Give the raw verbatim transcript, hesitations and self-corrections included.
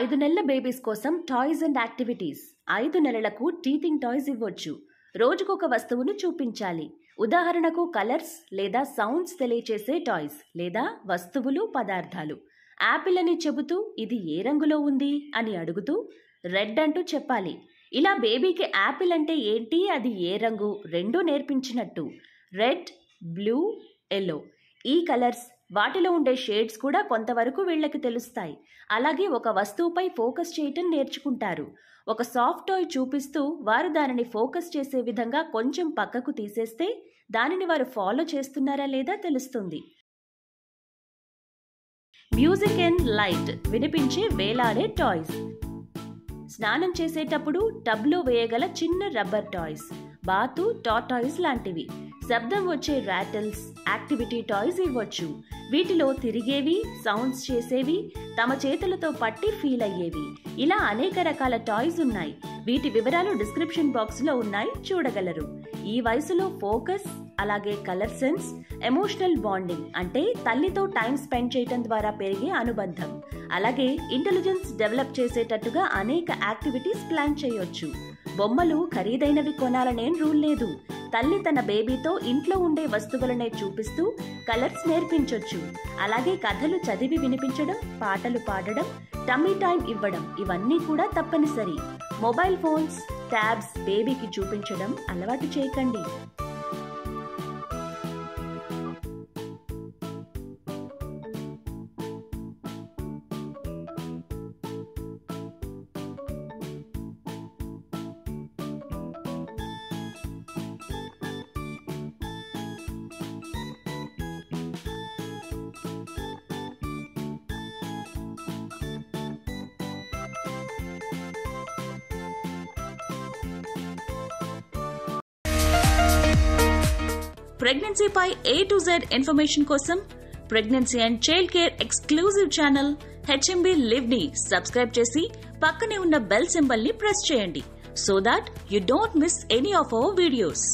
ఐదు నెలల బేబీస్ కోసం టాయ్స్ అండ్ యాక్టివిటీస్. ఐదు నెలలకు టీథింగ్ టాయ్స్ ఇవ్వచ్చు. రోజుకొక వస్తువును చూపించాలి. ఉదాహరణకు కలర్స్ లేదా సౌండ్స్ తెలియచేసే టాయ్స్ లేదా వస్తువులు, పదార్థాలు. యాపిల్ అని చెబుతూ ఇది ఏ రంగులో ఉంది అని అడుగుతూ రెడ్ అంటూ చెప్పాలి. ఇలా బేబీకి యాపిల్ అంటే ఏంటి, అది ఏ రంగు రెండూ నేర్పించినట్టు. రెడ్, బ్లూ, ఎల్లో ఈ కలర్స్, వాటిలో ఉండే షేడ్స్ కూడా కొంతవరకు వీళ్ళకి తెలుస్తాయి. అలాగే ఒక వస్తువుపై ఫోకస్ చేయటం నేర్చుకుంటారు. ఒక సాఫ్ట్ టాయ్ చూపిస్తూ వారు దానిని ఫోకస్ చేసే విధంగా కొంచెం పక్కకు తీసేస్తే దానిని వారు ఫాలో చేస్తున్నారా లేదా తెలుస్తుంది. మ్యూజిక్ అండ్ లైట్ వినిపించే వేలాడే టాయ్స్. స్నానం చేసేటప్పుడు టబ్లో వేయగల చిన్న రబ్బర్ టాయ్స్, బాతు టాటాయ్స్ లాంటివి. శబ్దం వచ్చే రాటిల్స్, యాక్టివిటీ టాయ్స్ ఇవ్వచ్చు. వీటిలో తిరిగేవి, సౌండ్స్ చేసేవి, తమ చేతులతో పట్టి ఫీల్ అయ్యేవి. ఇలా అనేక రకాల టాయ్స్ ఉన్నాయి. వీటి వివరాలు డిస్క్రిప్షన్ బాక్స్లో ఉన్నాయి, చూడగలరు. ఈ వయసులో ఫోకస్, అలాగే కలర్ సెన్స్, ఎమోషనల్ బాండింగ్ అంటే తల్లితో టైం స్పెండ్ చేయడం ద్వారా పెరిగే అనుబంధం, అలాగే ఇంటెలిజెన్స్ డెవలప్ చేసేటట్టుగా అనేక యాక్టివిటీస్ ప్లాన్ చేయొచ్చు. బొమ్మలు ఖరీదైనవి కొనాలనేం రూల్ లేదు. తల్లి తన బేబీతో ఇంట్లో ఉండే వస్తువులనే చూపిస్తూ కలర్స్ నేర్పించొచ్చు. అలాగే కథలు చదివి వినిపించడం, పాటలు పాడడం, టమ్మీ టైం ఇవ్వడం ఇవన్నీ కూడా తప్పనిసరి. మొబైల్ ఫోన్స్, ట్యాబ్స్ బేబీకి చూపించడం అలవాటు చేయకండి. ప్రెగ్నెన్సీ పై ఏ టు జెడ్ ఇన్ఫర్మేషన్ కోసం pregnancy and child care exclusive channel HMB live ని సబ్స్క్రైబ్ చేసి పక్కనే ఉన్న బెల్ సింబల్ ని ప్రెస్ చేయండి, so that you don't miss any of our videos.